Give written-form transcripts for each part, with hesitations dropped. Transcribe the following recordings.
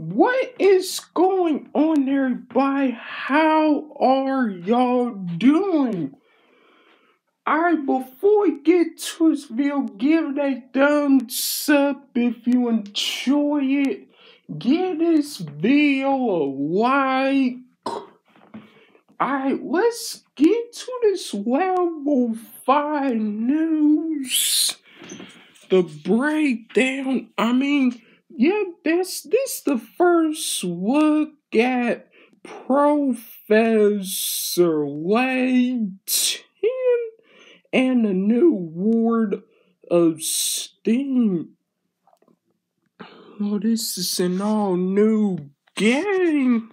What is going on, everybody? How are y'all doing? Alright, before we get to this video, give it a thumbs up if you enjoy it. Give this video a like. Alright, let's get to this Level 5 news. The breakdown, yeah, this the first look at Professor Layton and the New World of Steam. Oh, this is an all-new game.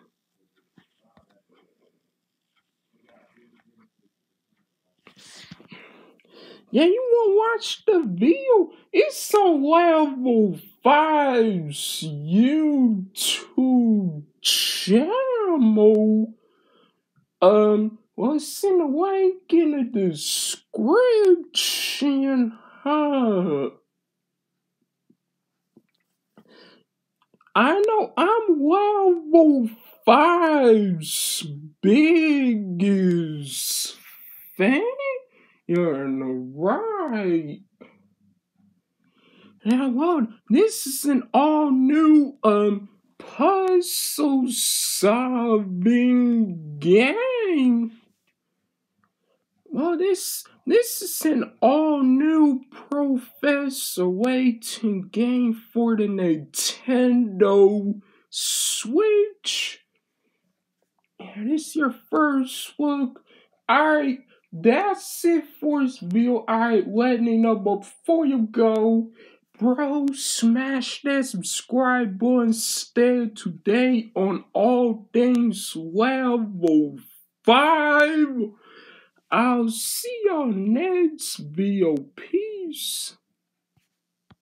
Yeah, you want to watch the video? It's on Level 5's YouTube channel. Well, it's in the link in the description, huh? I know I'm Level 5's biggest fan. You're in the right. Now, well, this is an all-new puzzle-solving game. Well, this is an all-new Professor Layton game for the Nintendo Switch. And this is your first look. Alright. That's it for this video. Alright, let me know. But before you go, bro, smash that subscribe button. Stay today on all things Level 5. I'll see y'all next video. Peace.